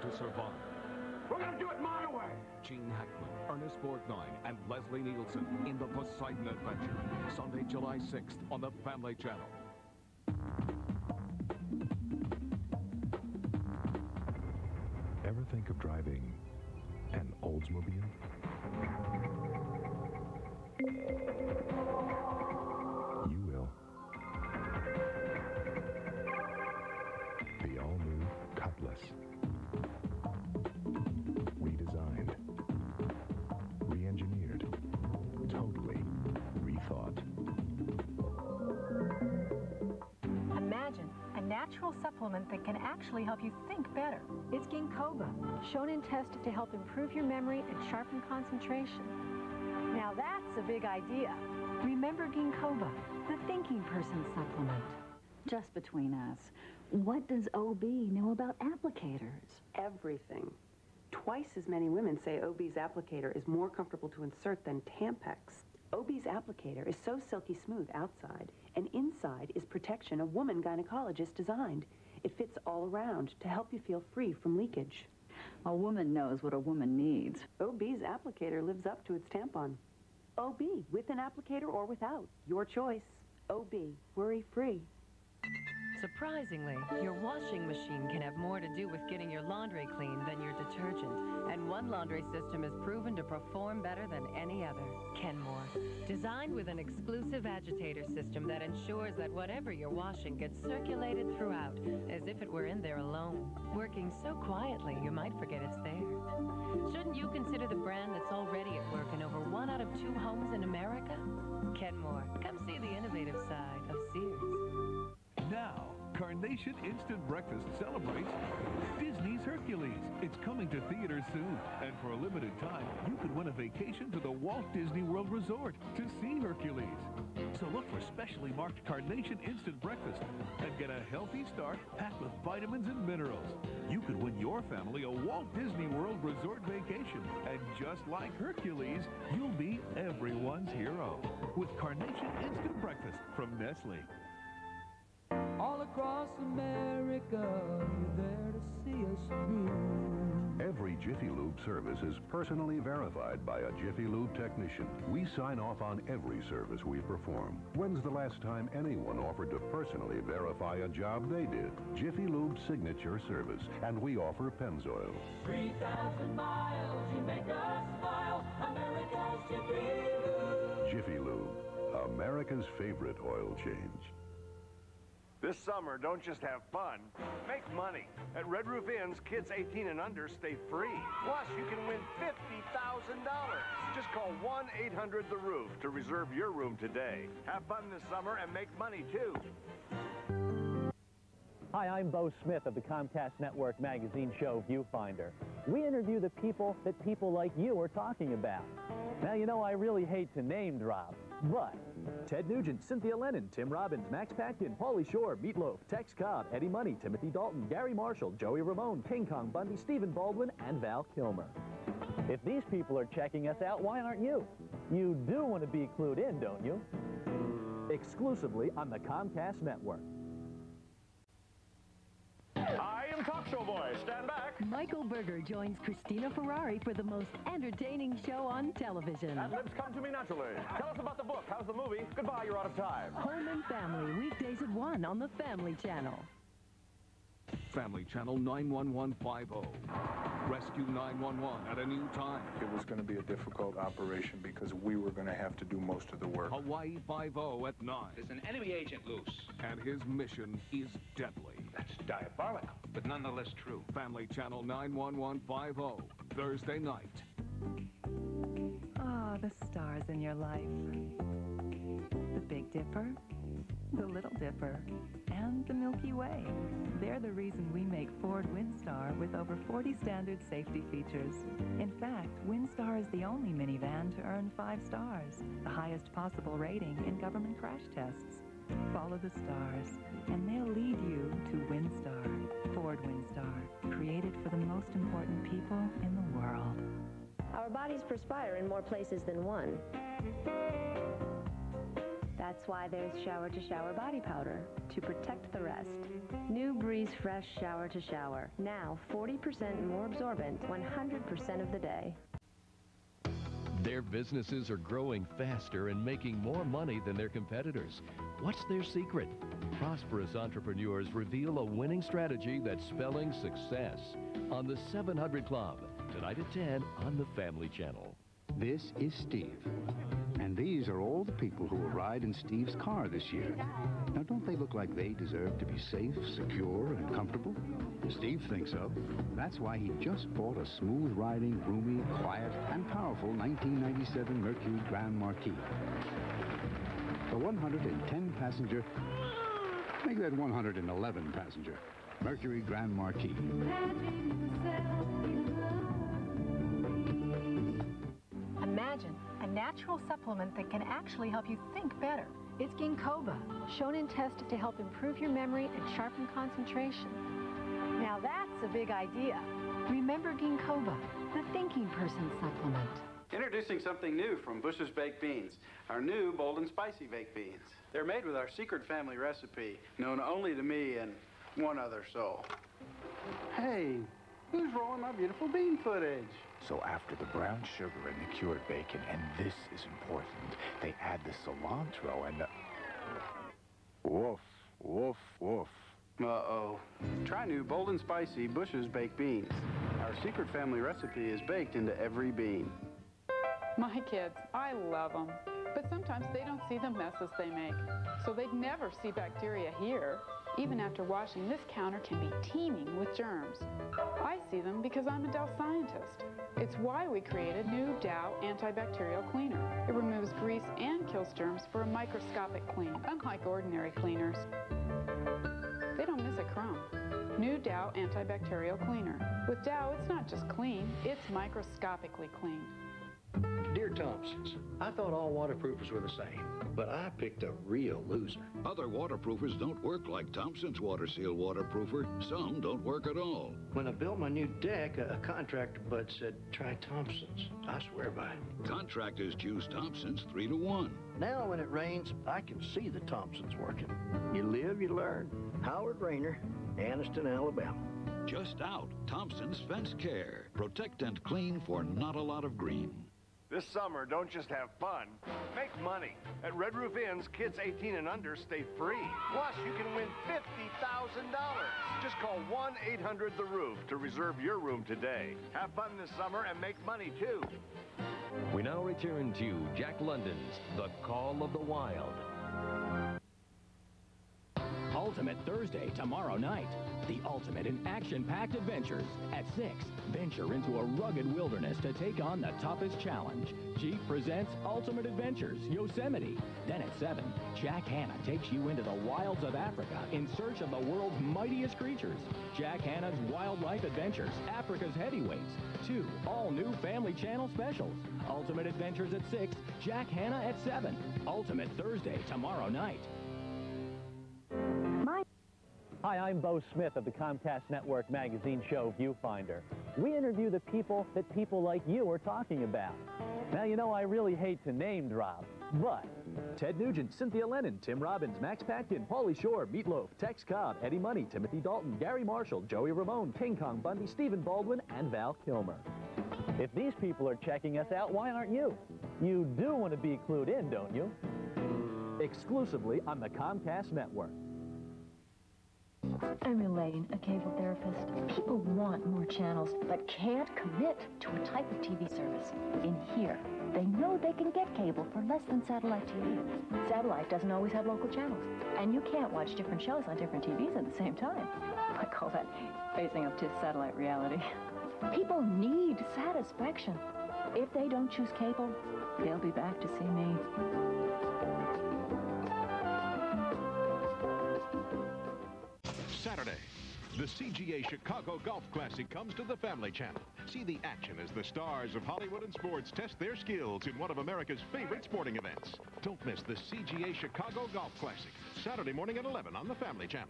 to survive. We're gonna do it my way! Gene Hackman, Ernest Borgnine, and Leslie Nielsen in The Poseidon Adventure. Sunday, July 6th on the Family Channel. Ever think of driving an Oldsmobile? You will. The all-new Cutlass. Redesigned. Re-engineered. Totally rethought. Imagine a natural supplement that can actually help you think better. It's Ginkoba, shown and tested to help improve your memory and sharpen concentration. Now that's a big idea. Remember Ginkoba, the thinking person supplement. Just between us, what does OB know about applicators? Everything. Twice as many women say OB's applicator is more comfortable to insert than Tampax. OB's applicator is so silky smooth outside, and inside is protection a woman gynecologist designed. It fits all around to help you feel free from leakage. A woman knows what a woman needs. OB's applicator lives up to its tampon. OB, with an applicator or without. Your choice. OB, worry-free. Surprisingly, your washing machine can have more to do with getting your laundry clean than your detergent. And one laundry system is proven to perform better than any other. Kenmore. Designed with an exclusive agitator system that ensures that whatever you're washing gets circulated throughout, as if it were in there alone. Working so quietly, you might forget it's there. Shouldn't you consider the brand that's already at work in over 1 out of 2 homes in America? Kenmore. Come see the innovative side of Sears. Now, Carnation Instant Breakfast celebrates Disney's Hercules. It's coming to theaters soon. And for a limited time, you can win a vacation to the Walt Disney World Resort to see Hercules. So look for specially marked Carnation Instant Breakfast and get a healthy start packed with vitamins and minerals. You could win your family a Walt Disney World Resort vacation. And just like Hercules, you'll be everyone's hero with Carnation Instant Breakfast from Nestle. All across America, you're there to see us through. Every Jiffy Lube service is personally verified by a Jiffy Lube technician. We sign off on every service we perform. When's the last time anyone offered to personally verify a job they did? Jiffy Lube's signature service, and we offer Pennzoil. 3,000 miles, you make us smile. America's Jiffy Lube. Jiffy Lube, America's favorite oil change. This summer, don't just have fun, make money. At Red Roof Inns, kids 18 and under stay free. Plus, you can win $50,000. Just call 1-800-THE-ROOF to reserve your room today. Have fun this summer and make money, too. Hi, I'm Bo Smith of the Comcast Network magazine show Viewfinder. We interview the people that people like you are talking about. Now, you know, I really hate to name drop, but Ted Nugent, Cynthia Lennon, Tim Robbins, Max Patkin, Paulie Shore, Meatloaf, Tex Cobb, Eddie Money, Timothy Dalton, Gary Marshall, Joey Ramone, King Kong Bundy, Stephen Baldwin, and Val Kilmer. If these people are checking us out, why aren't you? You do want to be clued in, don't you? Exclusively on the Comcast Network. I am talk show boy. Stand back. Michael Berger joins Christina Ferrari for the most entertaining show on television. Ad-libs come to me naturally. Tell us about the book. How's the movie? Goodbye, you're out of time. Home and Family, weekdays at 1 on the Family Channel. Family Channel 91150. Rescue 911 at a new time. It was going to be a difficult operation because we were going to have to do most of the work. Hawaii Five-0 at 9. There's an enemy agent loose. And his mission is deadly. That's diabolical, but nonetheless true. Family Channel 91150. Thursday night. Ah, the stars in your life. The Big Dipper, the Little Dipper, and the Milky Way. They're the reason we make Ford Windstar with over 40 standard safety features. In fact, Windstar is the only minivan to earn 5 stars, the highest possible rating in government crash tests. Follow the stars, and they'll lead you to Windstar. Ford Windstar, created for the most important people in the world. Our bodies perspire in more places than one. That's why there's Shower to Shower body powder, to protect the rest. New Breeze Fresh Shower to Shower, now 40% more absorbent 100% of the day. Their businesses are growing faster and making more money than their competitors. What's their secret? Prosperous entrepreneurs reveal a winning strategy that's spelling success. On the 700 Club, tonight at 10 on the Family Channel. This is Steve. And these are all the people who will ride in Steve's car this year. Now, don't they look like they deserve to be safe, secure, and comfortable? Steve thinks so. That's why he just bought a smooth-riding, roomy, quiet, and powerful 1997 Mercury Grand Marquis. The 110-passenger... Make that 111-passenger. Mercury Grand Marquis. Imagine a natural supplement that can actually help you think better. It's Ginkoba, shown and tested to help improve your memory and sharpen concentration. Now that's a big idea. Remember Ginkoba, the thinking person supplement. Introducing something new from Bush's Baked Beans, our new bold and spicy baked beans. They're made with our secret family recipe, known only to me and one other soul. Hey, who's rolling my beautiful bean footage? So after the brown sugar and the cured bacon, and this is important, they add the cilantro and the... Woof, woof, woof. Uh-oh. Try new bold and spicy Bush's Baked Beans. Our secret family recipe is baked into every bean. My kids, I love them. But sometimes they don't see the messes they make. So they'd never see bacteria here. Even after washing, this counter can be teeming with germs. I see them because I'm a Dow scientist. It's why we created new Dow antibacterial cleaner. It removes grease and kills germs for a microscopic clean, unlike ordinary cleaners. They don't miss a crumb. New Dow antibacterial cleaner. With Dow, it's not just clean, it's microscopically clean. Dear Thompson's, I thought all waterproofers were the same, but I picked a real loser. Other waterproofers don't work like Thompson's Water Seal waterproofer. Some don't work at all. When I built my new deck, a contractor bud said, try Thompson's. I swear by it. Contractors choose Thompson's 3 to 1. Now when it rains, I can see the Thompson's working. You live, you learn. Howard Rayner, Anniston, Alabama. Just out, Thompson's Fence Care. Protect and clean for not a lot of green. This summer, don't just have fun, make money. At Red Roof Inns, kids 18 and under stay free. Plus, you can win $50,000. Just call 1-800-THE-ROOF to reserve your room today. Have fun this summer and make money, too. We now return to Jack London's The Call of the Wild. Ultimate Thursday tomorrow night. The ultimate in action-packed adventures. At 6, venture into a rugged wilderness to take on the toughest challenge. Jeep presents Ultimate Adventures, Yosemite. Then at 7, Jack Hanna takes you into the wilds of Africa in search of the world's mightiest creatures. Jack Hanna's Wildlife Adventures, Africa's Heavyweights. 2 all-new Family Channel specials. Ultimate Adventures at 6, Jack Hanna at 7. Ultimate Thursday tomorrow night. Hi, I'm Bo Smith of the Comcast Network magazine show Viewfinder. We interview the people that people like you are talking about. Now, you know, I really hate to name drop, but... Ted Nugent, Cynthia Lennon, Tim Robbins, Max Patkin, Paulie Shore, Meatloaf, Tex Cobb, Eddie Money, Timothy Dalton, Gary Marshall, Joey Ramone, King Kong Bundy, Stephen Baldwin, and Val Kilmer. If these people are checking us out, why aren't you? You do want to be clued in, don't you? Exclusively on the Comcast Network. I'm Elaine, a cable therapist. People want more channels, but can't commit to a type of TV service. In here, they know they can get cable for less than satellite TV. Satellite doesn't always have local channels, and you can't watch different shows on different TVs at the same time. I call that facing up to satellite reality. People need satisfaction. If they don't choose cable, they'll be back to see me. Saturday, the CGA Chicago Golf Classic comes to the Family Channel. See the action as the stars of Hollywood and sports test their skills in one of America's favorite sporting events. Don't miss the CGA Chicago Golf Classic, Saturday morning at 11 on the Family Channel.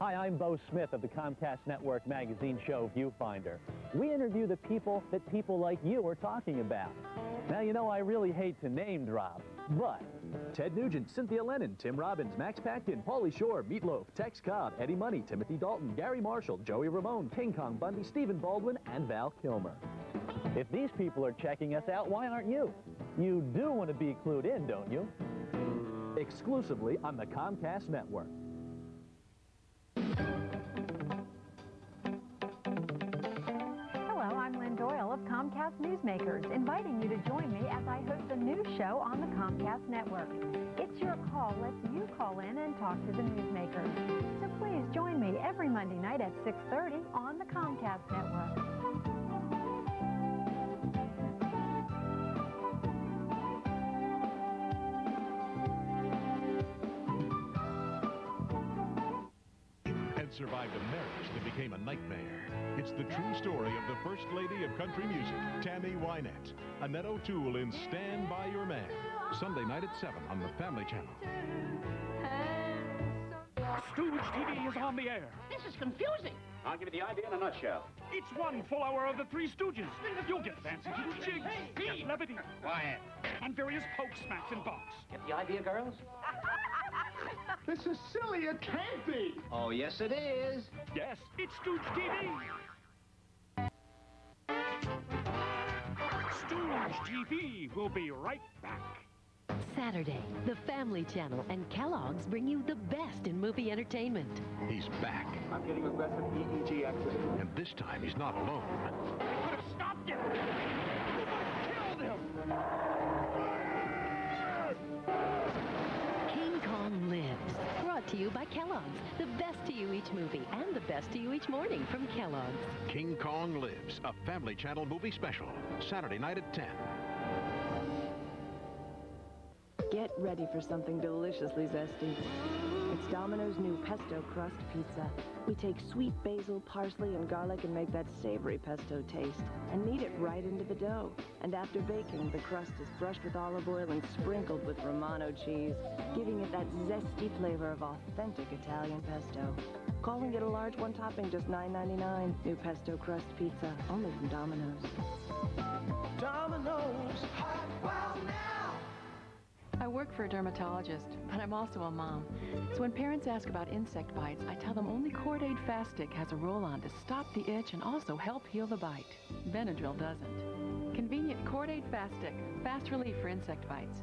Hi, I'm Bo Smith of the Comcast Network magazine show Viewfinder. We interview the people that people like you are talking about. Now, you know, I really hate to name drop, but Ted Nugent, Cynthia Lennon, Tim Robbins, Max Patkin, Paulie Shore, Meatloaf, Tex Cobb, Eddie Money, Timothy Dalton, Gary Marshall, Joey Ramone, King Kong Bundy, Stephen Baldwin, and Val Kilmer. If these people are checking us out, why aren't you? You do want to be clued in, don't you? Exclusively on the Comcast Network. Comcast Newsmakers, inviting you to join me as I host a news show on the Comcast Network. It's your call. Let's you call in and talk to the newsmakers. So please join me every Monday night at 6:30 on the Comcast Network. Survived a marriage that became a nightmare. It's the true story of the First Lady of Country Music, Tammy Wynette. Annette O'Toole in Stand By Your Man. Sunday night at 7 on the Family Channel. Stooge TV is on the air. This is confusing. I'll give you the idea in a nutshell. It's one full hour of the Three Stooges. You'll get fancy little jigs, get levity, Wyatt, and various pokes, smacks, and bumps. Get the idea, girls? This is silly. It can't be. Oh, yes, it is. Yes, it's Stooge TV. Stooge TV will be right back. Saturday, the Family Channel and Kellogg's bring you the best in movie entertainment. He's back. I'm getting aggressive EEG accident. And this time, he's not alone. They could have stopped him. They could have killed him. Lives. Brought to you by Kellogg's. The best to you each movie and the best to you each morning from Kellogg's. King Kong Lives, a Family Channel movie special. Saturday night at 10. Get ready for something deliciously zesty. It's Domino's new pesto crust pizza. We take sweet basil, parsley, and garlic and make that savory pesto taste and knead it right into the dough. And after baking, the crust is brushed with olive oil and sprinkled with Romano cheese, giving it that zesty flavor of authentic Italian pesto. Calling it a large one topping, just $9.99. New pesto crust pizza, only from Domino's. Domino's, hot wow now! I work for a dermatologist, but I'm also a mom. So when parents ask about insect bites, I tell them only Cordaid Fast Stick has a roll-on to stop the itch and also help heal the bite. Benadryl doesn't. Convenient Cordaid Fast Stick. Fast relief for insect bites.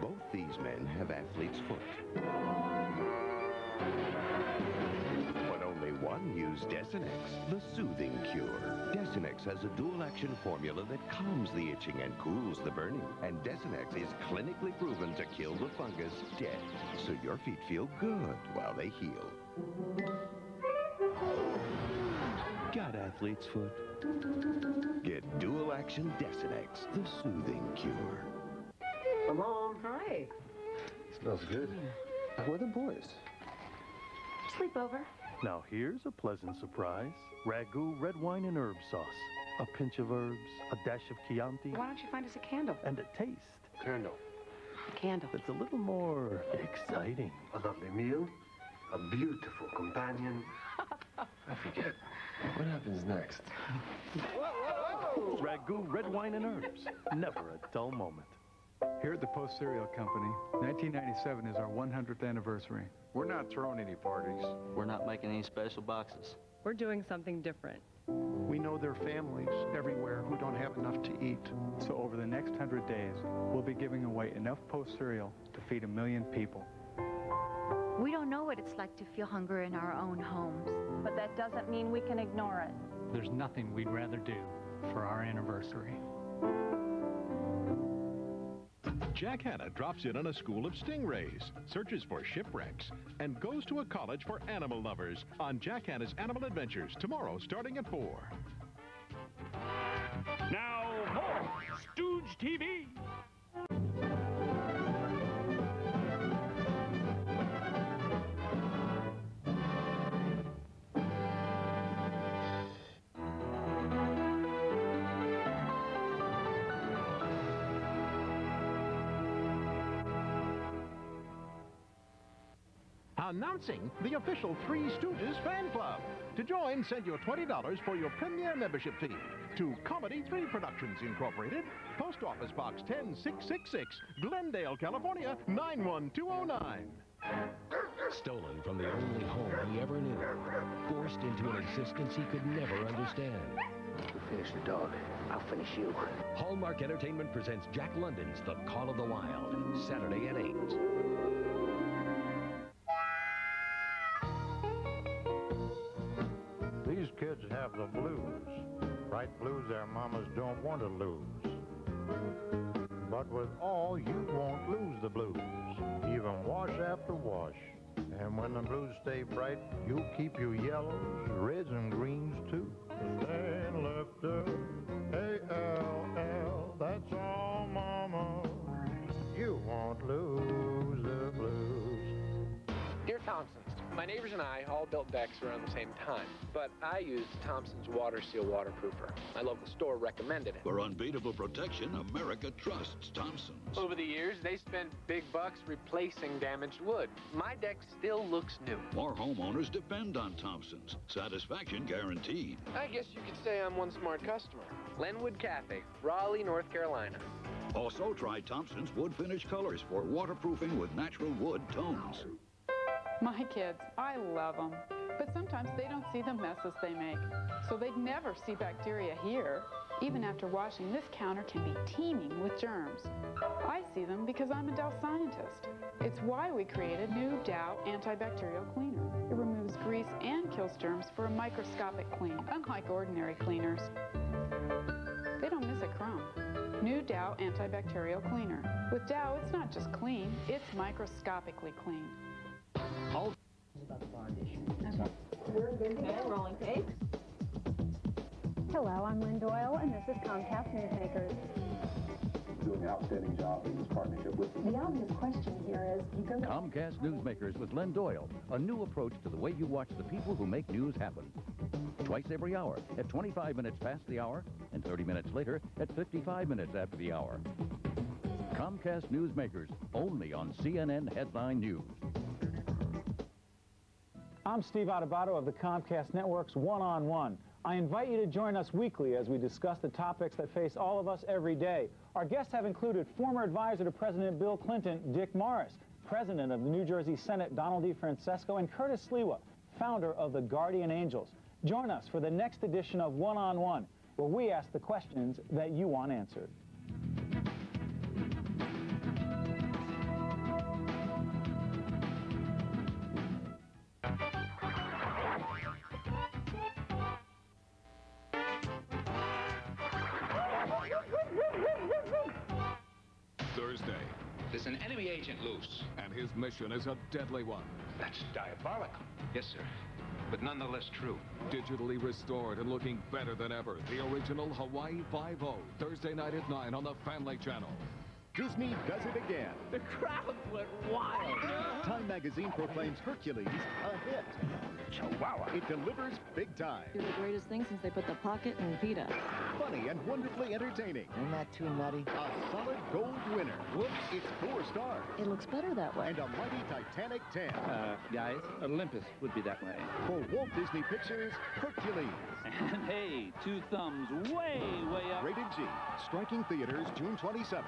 Both these men have athlete's foot. But only one used Desenex, the soothing cure. Desenex has a dual-action formula that calms the itching and cools the burning. And Desenex is clinically proven to kill the fungus dead, so your feet feel good while they heal. Got athlete's foot? Get dual-action Desenex, the soothing cure. I'm home. Hi. Smells good. Where are the boys? Sleepover. Now here's a pleasant surprise. Ragu red wine and herb sauce. A pinch of herbs, a dash of Chianti. Why don't you find us a candle? And a taste. Candle. Candle. It's a little more exciting. A lovely meal, a beautiful companion. I forget. What happens next? Whoa. Ragu red wine and herbs. Never a dull moment. Here at the Post Cereal Company, 1997 is our 100th anniversary. We're not throwing any parties. We're not making any special boxes. We're doing something different. We know there are families everywhere who don't have enough to eat. So over the next 100 days, we'll be giving away enough Post cereal to feed 1 million people. We don't know what it's like to feel hunger in our own homes. But that doesn't mean we can ignore it. There's nothing we'd rather do for our anniversary. Jack Hanna drops in on a school of stingrays, searches for shipwrecks, and goes to a college for animal lovers on Jack Hanna's Animal Adventures, tomorrow starting at 4. Now more Stooge TV. announcing the official Three Stooges fan club. To join, send your $20 for your premier membership fee to Comedy 3 Productions, Incorporated, Post Office Box 10666, Glendale, California, 91209. Stolen from the only home he ever knew, forced into an existence he could never understand. If you finish the dog, I'll finish you. Hallmark Entertainment presents Jack London's The Call of the Wild, Saturday at 8. These kids have the blues. Bright blues their mamas don't want to lose. But with all, you won't lose the blues, even wash after wash. And when the blues stay bright, you'll keep your yellows, reds, and greens, too. Stand lifter, A-L-L, that's all, Mama. You won't lose the blues. Dear Thompson's, my neighbors and I all built decks around the same time, but I used Thompson's Water Seal waterproofer. My local store recommended it. For unbeatable protection, America trusts Thompson's. Over the years, they spent big bucks replacing damaged wood. My deck still looks new. More homeowners depend on Thompson's. Satisfaction guaranteed. I guess you could say I'm one smart customer. Lenwood Cafe, Raleigh, North Carolina. Also try Thompson's wood finish colors for waterproofing with natural wood tones. My kids, I love them, but sometimes they don't see the messes they make, so they'd never see bacteria here. Even after washing, this counter can be teeming with germs. I see them because I'm a Dow scientist. It's why we created new Dow antibacterial cleaner. It removes grease and kills germs for a microscopic clean, unlike ordinary cleaners. They don't miss a crumb. New Dow antibacterial cleaner. With Dow, it's not just clean, it's microscopically clean. All about the bond issue. Okay. We're good to go. Rolling tape. Hello, I'm Lynn Doyle, and this is Comcast Newsmakers. Doing an outstanding job in this partnership with you. The obvious question here is, you go to Comcast Newsmakers with Lynn Doyle, a new approach to the way you watch the people who make news happen. Twice every hour, at 25 minutes past the hour, and 30 minutes later, at 55 minutes after the hour. Comcast Newsmakers, only on CNN Headline News. I'm Steve Adubato of the Comcast Network's One-on-One. I invite you to join us weekly as we discuss the topics that face all of us every day. Our guests have included former advisor to President Bill Clinton, Dick Morris, president of the New Jersey Senate, Donald D. Francesco, and Curtis Sliwa, founder of the Guardian Angels. Join us for the next edition of One-on-One, where we ask the questions that you want answered. An enemy agent loose. And his mission is a deadly one. That's diabolical. Yes, sir. But nonetheless true. Digitally restored and looking better than ever. The original Hawaii Five-0. Thursday night at 9 on the Family Channel. Disney does it again. The crowd went wild. Time magazine proclaims Hercules a hit. Chihuahua. It delivers big time. You're the greatest thing since they put the pocket in pita. Funny and wonderfully entertaining. And not too nutty. A solid gold winner. Whoops, it's 4 stars. It looks better that way. And a mighty Titanic 10. Guys, Olympus would be that way. For Walt Disney Pictures, Hercules. And hey, 2 thumbs way, way up. Rated G. Striking theaters June 27th.